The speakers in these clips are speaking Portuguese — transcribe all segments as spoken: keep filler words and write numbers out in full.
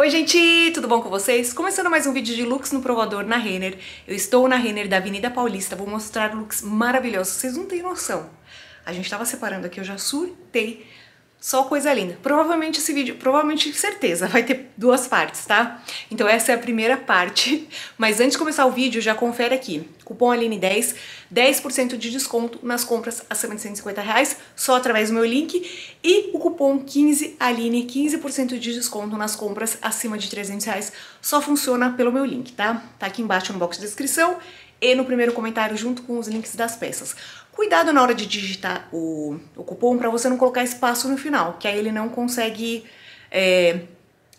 Oi gente, tudo bom com vocês? Começando mais um vídeo de looks no provador na Renner. Eu estou na Renner da Avenida Paulista, vou mostrar looks maravilhosos, vocês não têm noção. A gente tava separando aqui, eu já surtei, só coisa linda. Provavelmente esse vídeo, provavelmente certeza, vai ter duas partes, tá? Então essa é a primeira parte, mas antes de começar o vídeo já confere aqui. Cupom Alini dez, dez por cento de desconto nas compras acima de cento e cinquenta reais, só através do meu link. E o cupom quinze Alini, quinze por cento de desconto nas compras acima de trezentos reais, só funciona pelo meu link, tá? Tá aqui embaixo no box de descrição e no primeiro comentário junto com os links das peças. Cuidado na hora de digitar o, o cupom pra você não colocar espaço no final, que aí ele não consegue é,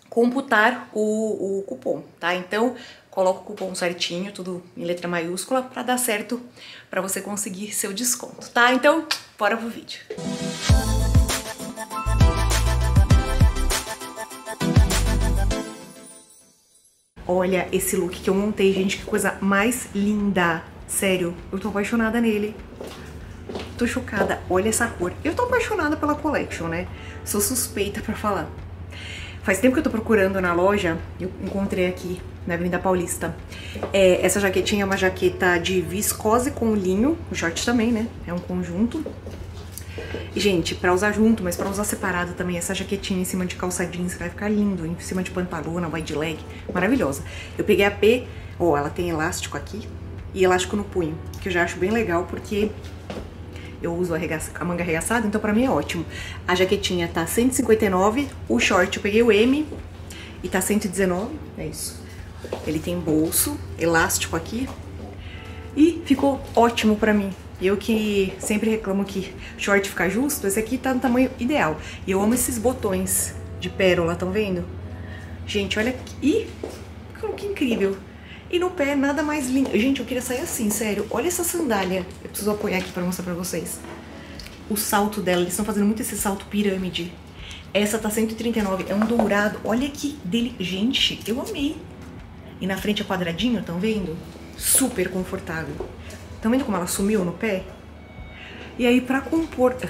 computar o, o cupom, tá? Então coloca o cupom certinho, tudo em letra maiúscula, pra dar certo, pra você conseguir seu desconto, tá? Então, bora pro vídeo. Olha esse look que eu montei, gente, que coisa mais linda! Sério, eu tô apaixonada nele. Tô chocada, olha essa cor. Eu tô apaixonada pela collection, né? Sou suspeita pra falar. Faz tempo que eu tô procurando na loja, eu encontrei aqui na Avenida Paulista. É, essa jaquetinha é uma jaqueta de viscose com linho, o short também, né? É um conjunto. E, gente, pra usar junto, mas pra usar separado também, essa jaquetinha em cima de calça jeans vai ficar lindo, em cima de pantalona, wide leg, maravilhosa. Eu peguei a P, ó, ela tem elástico aqui e elástico no punho, que eu já acho bem legal porque eu uso a, regaça, a manga arregaçada, então pra mim é ótimo. A jaquetinha tá cento e cinquenta e nove reais, o short eu peguei o M e tá cento e dezenove reais, é isso. Ele tem bolso, elástico aqui e ficou ótimo pra mim. Eu que sempre reclamo que short fica justo, esse aqui tá no tamanho ideal. E eu amo esses botões de pérola, estão vendo? Gente, olha aqui, e que incrível. E no pé, nada mais lindo. Gente, eu queria sair assim, sério. Olha essa sandália. Eu preciso apoiar aqui pra mostrar pra vocês. O salto dela. Eles estão fazendo muito esse salto pirâmide. Essa tá cento e trinta e nove reais. É um dourado. Olha que dele. Gente, eu amei. E na frente é quadradinho, estão vendo? Super confortável. Estão vendo como ela sumiu no pé? E aí, pra compor... pra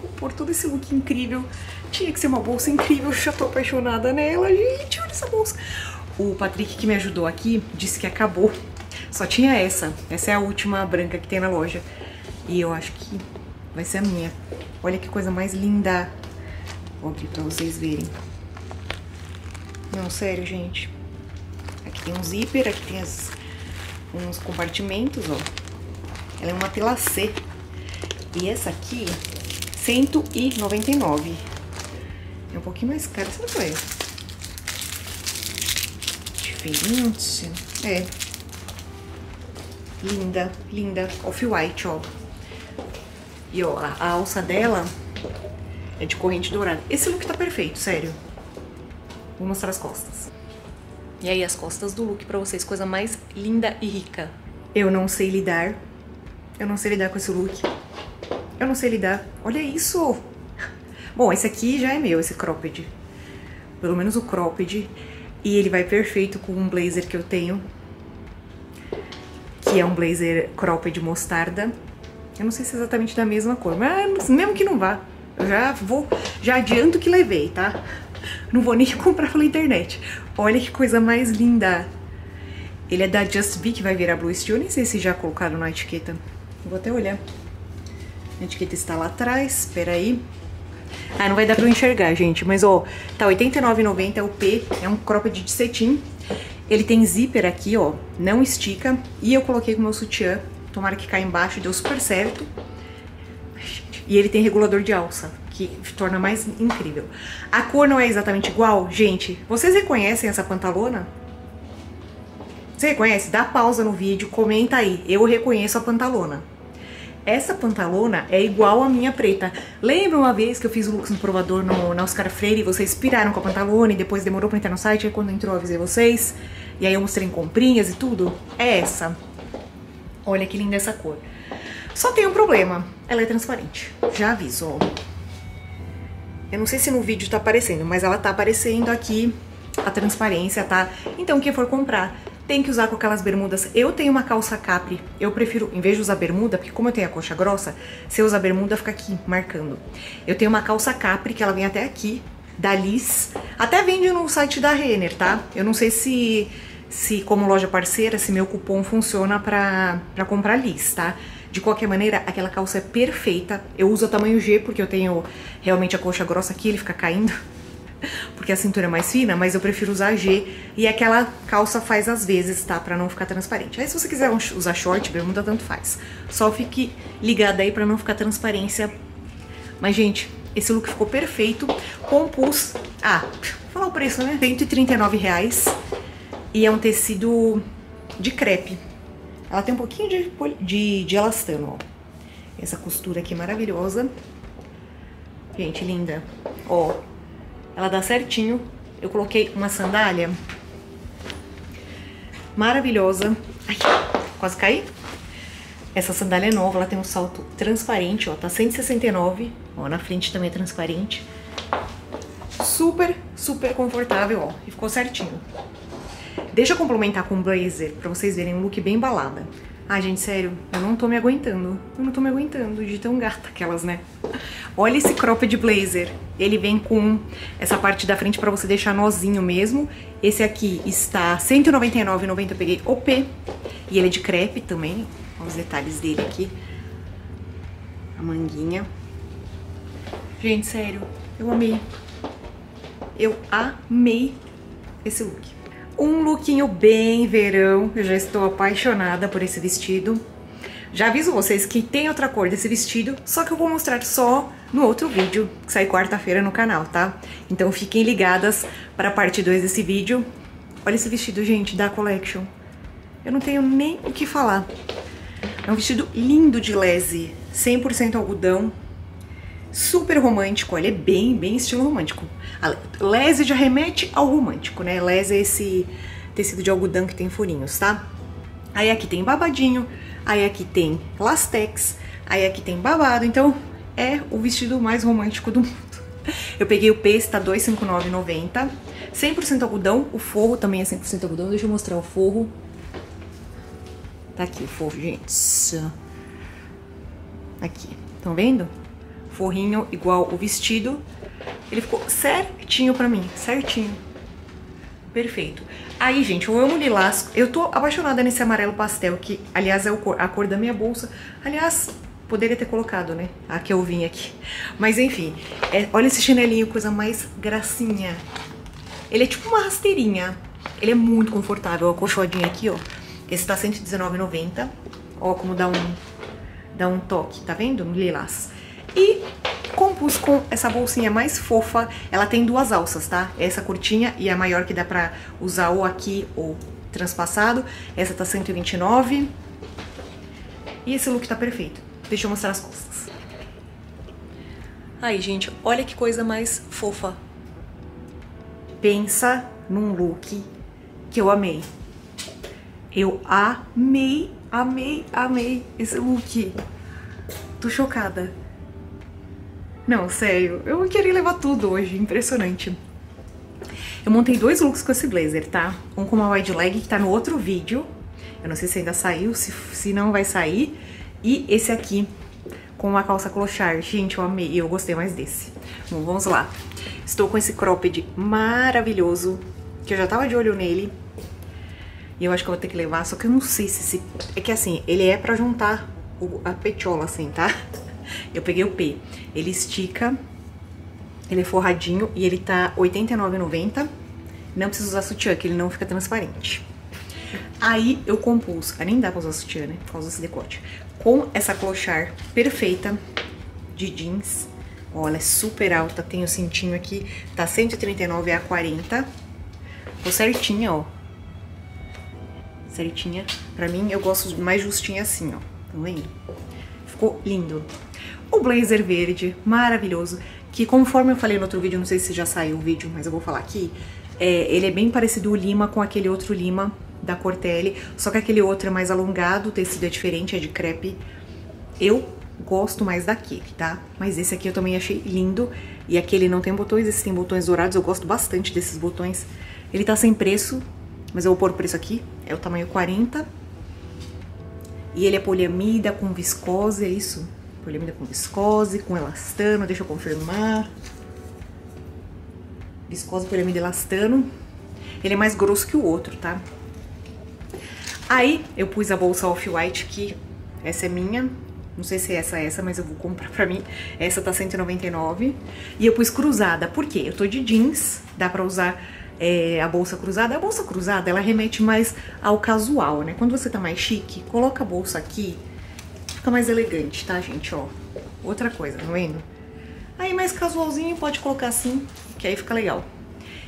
compor todo esse look incrível, tinha que ser uma bolsa incrível. Eu já tô apaixonada nela. Gente, olha essa bolsa. O Patrick, que me ajudou aqui, disse que acabou. Só tinha essa. Essa é a última branca que tem na loja. E eu acho que vai ser a minha. Olha que coisa mais linda. Vou abrir pra vocês verem. Não, sério, gente. Aqui tem um zíper, aqui tem as, uns compartimentos, ó. Ela é uma tela C. E essa aqui, cento e noventa e nove reais. É um pouquinho mais cara. Você não foi? Diferente. É. Linda, linda. Off-white, ó. E, ó, a, a alça dela é de corrente dourada. Esse look tá perfeito, sério. Vou mostrar as costas. E aí, as costas do look pra vocês. Coisa mais linda e rica. Eu não sei lidar. Eu não sei lidar com esse look. Eu não sei lidar. Olha isso! Bom, esse aqui já é meu, esse cropped. Pelo menos o cropped... E ele vai perfeito com um blazer que eu tenho, que é um blazer cropped mostarda. Eu não sei se é exatamente da mesma cor, mas mesmo que não vá, eu já vou, já adianto que levei, tá? Não vou nem comprar pela internet. Olha que coisa mais linda. Ele é da Just Be, que vai virar Blue Steel. Eu nem sei se já colocaram na etiqueta. Vou até olhar. A etiqueta está lá atrás, espera aí. Ah, não vai dar pra eu enxergar, gente, mas ó, tá oitenta e nove reais e noventa centavos, é o P, é um cropped de cetim. Ele tem zíper aqui, ó, não estica, e eu coloquei com o meu sutiã, tomara que caia embaixo, deu super certo. E ele tem regulador de alça, que torna mais incrível. A cor não é exatamente igual, gente, vocês reconhecem essa pantalona? Você reconhece? Dá pausa no vídeo, comenta aí, eu reconheço a pantalona. Essa pantalona é igual à minha preta. Lembra uma vez que eu fiz o look no provador no, na Oscar Freire e vocês piraram com a pantalona e depois demorou pra entrar no site, aí quando entrou eu avisei vocês. E aí eu mostrei em comprinhas e tudo. É essa. Olha que linda essa cor. Só tem um problema. Ela é transparente. Já aviso, ó. Eu não sei se no vídeo tá aparecendo, mas ela tá aparecendo aqui. A transparência, tá? Então quem for comprar... tem que usar com aquelas bermudas. Eu tenho uma calça capri, eu prefiro, em vez de usar bermuda, porque como eu tenho a coxa grossa, se eu usar bermuda fica aqui, marcando. Eu tenho uma calça capri, que ela vem até aqui, da Liz. Até vende no site da Renner, tá? Eu não sei se, se como loja parceira, se meu cupom funciona pra, pra comprar Liz, tá? De qualquer maneira, aquela calça é perfeita. Eu uso a tamanho G porque eu tenho realmente a coxa grossa aqui, ele fica caindo. Porque a cintura é mais fina, mas eu prefiro usar a G. E aquela calça faz às vezes, tá? Pra não ficar transparente. Aí se você quiser usar short, bermuda, tanto faz. Só fique ligada aí pra não ficar transparência. Mas, gente, esse look ficou perfeito. Compus... Ah, vou falar o preço, né? cento e trinta e nove reais. E é um tecido de crepe. Ela tem um pouquinho de, de, de elastano, ó. Essa costura aqui maravilhosa. Gente, linda. Ó, ela dá certinho. Eu coloquei uma sandália maravilhosa. Ai, quase caí. Essa sandália é nova, ela tem um salto transparente, ó. Tá cento e sessenta e nove, ó, na frente também é transparente. Super, super confortável, ó. E ficou certinho. Deixa eu complementar com um blazer pra vocês verem um look bem balada. Ai, gente, sério, eu não tô me aguentando. Eu não tô me aguentando de tão gata aquelas, né? Olha esse cropped blazer. Ele vem com essa parte da frente pra você deixar nozinho mesmo. Esse aqui está cento e noventa e nove reais e noventa centavos, eu peguei O P. E ele é de crepe também. Olha os detalhes dele aqui. A manguinha. Gente, sério, eu amei. Eu amei esse look. Um lookinho bem verão, eu já estou apaixonada por esse vestido. Já aviso vocês que tem outra cor desse vestido, só que eu vou mostrar só no outro vídeo, que sai quarta-feira no canal, tá? Então fiquem ligadas para a parte dois desse vídeo. Olha esse vestido, gente, da Collection. Eu não tenho nem o que falar. É um vestido lindo de lese, cem por cento algodão. Super romântico, ele é bem, bem estilo romântico. A lese já remete ao romântico, né? Lese é esse tecido de algodão que tem furinhos, tá? Aí aqui tem babadinho, aí aqui tem lastex, aí aqui tem babado. Então, é o vestido mais romântico do mundo. Eu peguei o P, tá duzentos e cinquenta e nove reais e noventa centavos. cem por cento algodão, o forro também é cem por cento algodão. Deixa eu mostrar o forro. Tá aqui o forro, gente. Aqui, estão vendo? Forrinho igual o vestido. Ele ficou certinho pra mim, certinho. Perfeito. Aí, gente, eu amo lilás. Eu tô apaixonada nesse amarelo pastel, que, aliás, é a cor da minha bolsa. Aliás, poderia ter colocado, né? A que eu vim aqui. Mas, enfim, é, olha esse chinelinho, coisa mais gracinha. Ele é tipo uma rasteirinha. Ele é muito confortável, a colchoadinha aqui, ó. Esse tá cento e dezenove reais e noventa centavos. Ó, como dá um, dá um toque, tá vendo? No lilás. E compus com essa bolsinha mais fofa. Ela tem duas alças, tá? Essa curtinha e a maior que dá pra usar ou aqui ou transpassado. Essa tá cento e vinte e nove reais. E esse look tá perfeito. Deixa eu mostrar as costas. Aí, gente, olha que coisa mais fofa. Pensa num look que eu amei. Eu amei, amei, amei esse look. Tô chocada. Não, sério, eu queria levar tudo hoje, impressionante. Eu montei dois looks com esse blazer, tá? Um com uma wide leg, que tá no outro vídeo. Eu não sei se ainda saiu, se, se não vai sair. E esse aqui, com uma calça clochard. Gente, eu amei, eu gostei mais desse. Bom, vamos lá. Estou com esse cropped maravilhoso, que eu já tava de olho nele. E eu acho que eu vou ter que levar, só que eu não sei se... se... É que assim, ele é pra juntar a petiola, assim, tá? Eu peguei o P, ele estica, ele é forradinho e ele tá oitenta e nove reais e noventa centavos. Não precisa usar sutiã, que ele não fica transparente. Aí eu compus, ah, nem dá pra usar sutiã, né, por causa desse decote. Com essa clochard perfeita de jeans, olha, é super alta, tem o cintinho aqui, tá cento e trinta e nove reais e quarenta centavos. Ficou certinha, ó. Certinha, pra mim eu gosto mais justinha assim, ó, tá vendo? Ficou lindo. O blazer verde, maravilhoso, que conforme eu falei no outro vídeo, não sei se já saiu o vídeo, mas eu vou falar aqui, é, ele é bem parecido o lima com aquele outro lima da Cortelli, só que aquele outro é mais alongado, o tecido é diferente, é de crepe. Eu gosto mais daquele, tá? Mas esse aqui eu também achei lindo, e aquele não tem botões, esse tem botões dourados, eu gosto bastante desses botões. Ele tá sem preço, mas eu vou pôr o preço aqui, é o tamanho quarenta. E ele é poliamida com viscose, é isso? Poliamida com viscose, com elastano, deixa eu confirmar. viscosa, poliamida e elastano. Ele é mais grosso que o outro, tá? Aí eu pus a bolsa Off-White, que essa é minha. Não sei se é essa, essa, mas eu vou comprar pra mim. Essa tá cento e noventa e nove reais. E eu pus cruzada, por quê? Eu tô de jeans, dá pra usar é, a bolsa cruzada. A bolsa cruzada, ela remete mais ao casual, né? Quando você tá mais chique, coloca a bolsa aqui, fica mais elegante, tá, gente? Ó, outra coisa, tá vendo? Aí mais casualzinho, pode colocar assim, que aí fica legal.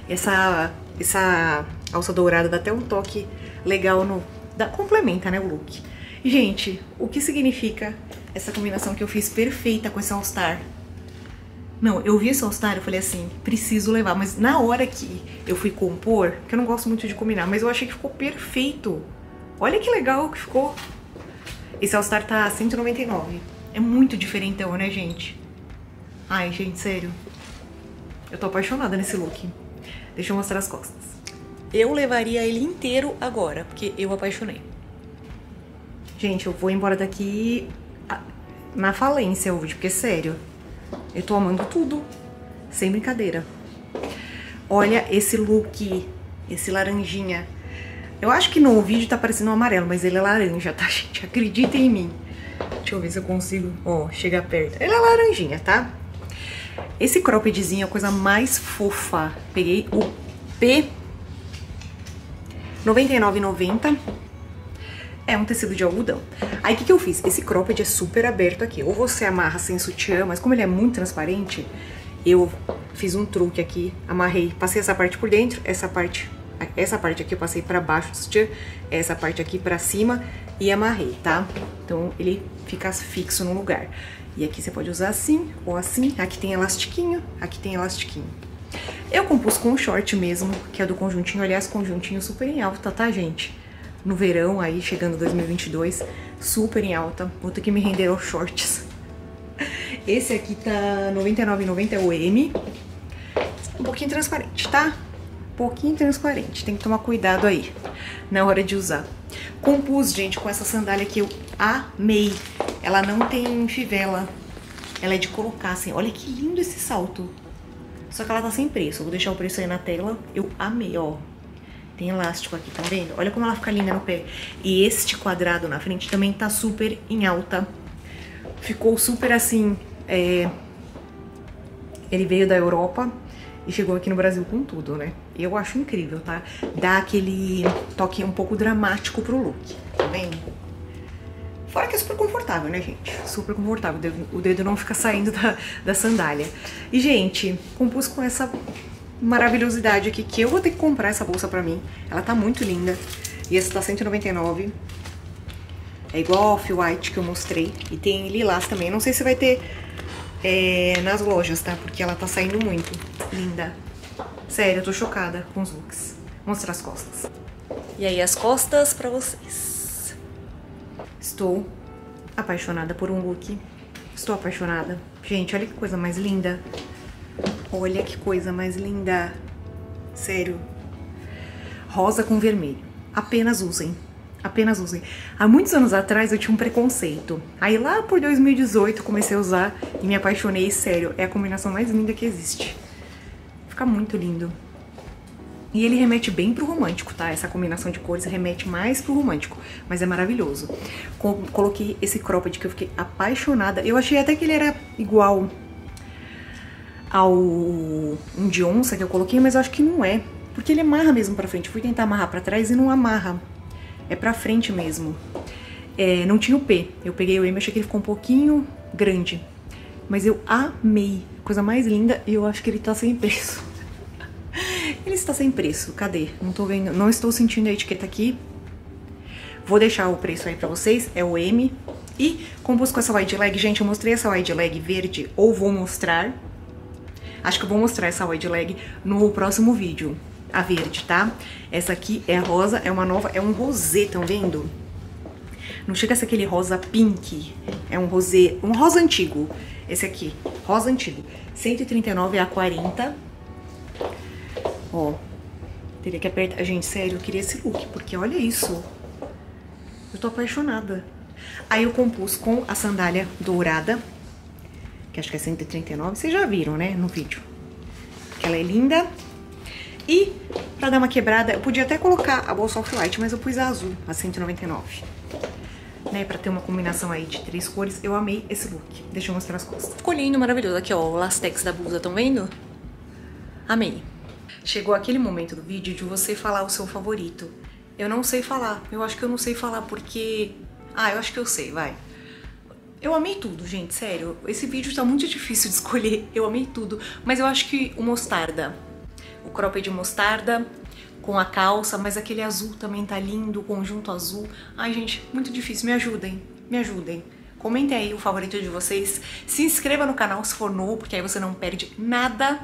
Essa, essa alça dourada dá até um toque legal no... Dá, complementa, né, o look. Gente, o que significa essa combinação que eu fiz perfeita com esse All Star? Não, eu vi esse All Star, eu falei assim, preciso levar. Mas na hora que eu fui compor, que eu não gosto muito de combinar, mas eu achei que ficou perfeito. Olha que legal que ficou. Esse All Star tá cento e noventa e nove reais. É muito diferentão, né, gente? Ai, gente, sério. Eu tô apaixonada nesse look. Deixa eu mostrar as costas. Eu levaria ele inteiro agora, porque eu apaixonei. Gente, eu vou embora daqui na falência hoje, porque sério, eu tô amando tudo, sem brincadeira. Olha esse look, esse laranjinha. Eu acho que no vídeo tá parecendo um amarelo, mas ele é laranja, tá, gente? Acreditem em mim. Deixa eu ver se eu consigo, ó, chegar perto. Ele é laranjinha, tá? Esse croppedzinho é a coisa mais fofa. Peguei o P noventa e nove reais e noventa centavos. É um tecido de algodão. Aí o que, que eu fiz? Esse cropped é super aberto aqui. Ou você amarra sem sutiã, mas como ele é muito transparente, eu fiz um truque aqui. Amarrei, passei essa parte por dentro, essa parte, essa parte aqui eu passei pra baixo do sutiã, essa parte aqui pra cima e amarrei, tá? Então ele fica fixo no lugar. E aqui você pode usar assim ou assim. Aqui tem elastiquinho, aqui tem elastiquinho. Eu compus com um short mesmo, que é do conjuntinho. Aliás, conjuntinho super em alta, tá, gente? No verão, aí, chegando dois mil e vinte e dois, super em alta. Vou ter que me render aos shorts. Esse aqui tá noventa e nove reais e noventa centavos, é o M. Um pouquinho transparente, tá? Um pouquinho transparente. Tem que tomar cuidado aí, na hora de usar. Compus, gente, com essa sandália que eu amei. Ela não tem fivela. Ela é de colocar, assim. Olha que lindo esse salto. Só que ela tá sem preço. Eu vou deixar o preço aí na tela. Eu amei, ó. Tem elástico aqui, tá vendo? Olha como ela fica linda no pé. E este quadrado na frente também tá super em alta. Ficou super assim, é... ele veio da Europa e chegou aqui no Brasil com tudo, né? Eu acho incrível, tá? Dá aquele toque um pouco dramático pro look, tá vendo? Fora que é super confortável, né, gente? Super confortável, o dedo não fica saindo da, da sandália. E, gente, compus com essa... maravilhosidade aqui, que eu vou ter que comprar essa bolsa pra mim. Ela tá muito linda. E essa tá cento e noventa e nove reais. É igual a Off-White que eu mostrei. E tem lilás também. Não sei se vai ter é, nas lojas, tá? Porque ela tá saindo muito. Linda. Sério, eu tô chocada com os looks. Vou mostrar as costas. E aí as costas pra vocês. Estou apaixonada por um look. Estou apaixonada. Gente, olha que coisa mais linda. Olha que coisa mais linda. Sério. Rosa com vermelho. Apenas usem. Apenas usem. Há muitos anos atrás eu tinha um preconceito. Aí lá por dois mil e dezoito comecei a usar e me apaixonei. Sério, é a combinação mais linda que existe. Fica muito lindo. E ele remete bem pro romântico, tá? Essa combinação de cores remete mais pro romântico. Mas é maravilhoso. Coloquei esse cropped que eu fiquei apaixonada. Eu achei até que ele era igual... ao um de onça que eu coloquei, mas eu acho que não é, porque ele amarra mesmo pra frente. Eu fui tentar amarrar pra trás e não amarra, é pra frente mesmo. É, não tinha o P, eu peguei o M, achei que ele ficou um pouquinho grande, mas eu amei, coisa mais linda, e eu acho que ele tá sem preço. Ele está sem preço, cadê? Não tô vendo, não estou sentindo a etiqueta aqui. Vou deixar o preço aí pra vocês, é o M. E compus com essa wide leg, gente, eu mostrei essa wide leg verde, ou vou mostrar. Acho que eu vou mostrar essa wide leg no próximo vídeo, a verde, tá? Essa aqui é rosa, é uma nova, é um rosé, estão vendo? Não chega a ser aquele rosa pink, é um rosé, um rosa antigo. Esse aqui, rosa antigo, cento e trinta e nove reais a quarenta. Ó, teria que apertar, gente, sério, eu queria esse look, porque olha isso. Eu tô apaixonada. Aí eu compus com a sandália dourada, que acho que é cento e trinta e nove reais, vocês já viram, né, no vídeo. Ela é linda, E pra dar uma quebrada, eu podia até colocar a bolsa off-white, mas eu pus a azul, a cento e noventa e nove. Né, pra ter uma combinação aí de três cores. Eu amei esse look. Deixa eu mostrar as costas. Ficou lindo, maravilhoso. Aqui, ó, o lastex da blusa, estão vendo? Amei. Chegou aquele momento do vídeo de você falar o seu favorito. Eu não sei falar. Eu acho que eu não sei falar porque... Ah, eu acho que eu sei, vai. Eu amei tudo, gente, sério. Esse vídeo tá muito difícil de escolher. Eu amei tudo. Mas eu acho que o mostarda. O cropped de mostarda com a calça, mas aquele azul também tá lindo, o conjunto azul. Ai, gente, muito difícil. Me ajudem, me ajudem. Comentem aí o favorito de vocês. Se inscreva no canal se for novo, porque aí você não perde nada.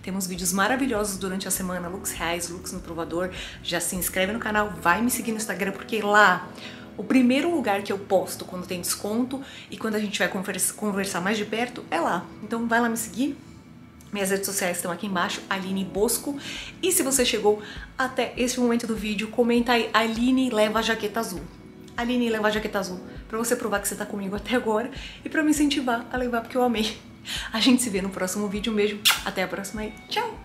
Temos vídeos maravilhosos durante a semana, looks reais, looks no provador. Já se inscreve no canal, vai me seguir no Instagram, porque lá... O primeiro lugar que eu posto quando tem desconto e quando a gente vai conversar mais de perto é lá. Então vai lá me seguir. Minhas redes sociais estão aqui embaixo, Alini Bosko. E se você chegou até esse momento do vídeo, comenta aí, Alini leva a jaqueta azul. Alini leva a jaqueta azul. Pra você provar que você tá comigo até agora e pra me incentivar a levar, porque eu amei. A gente se vê no próximo vídeo. Um beijo, até a próxima e tchau!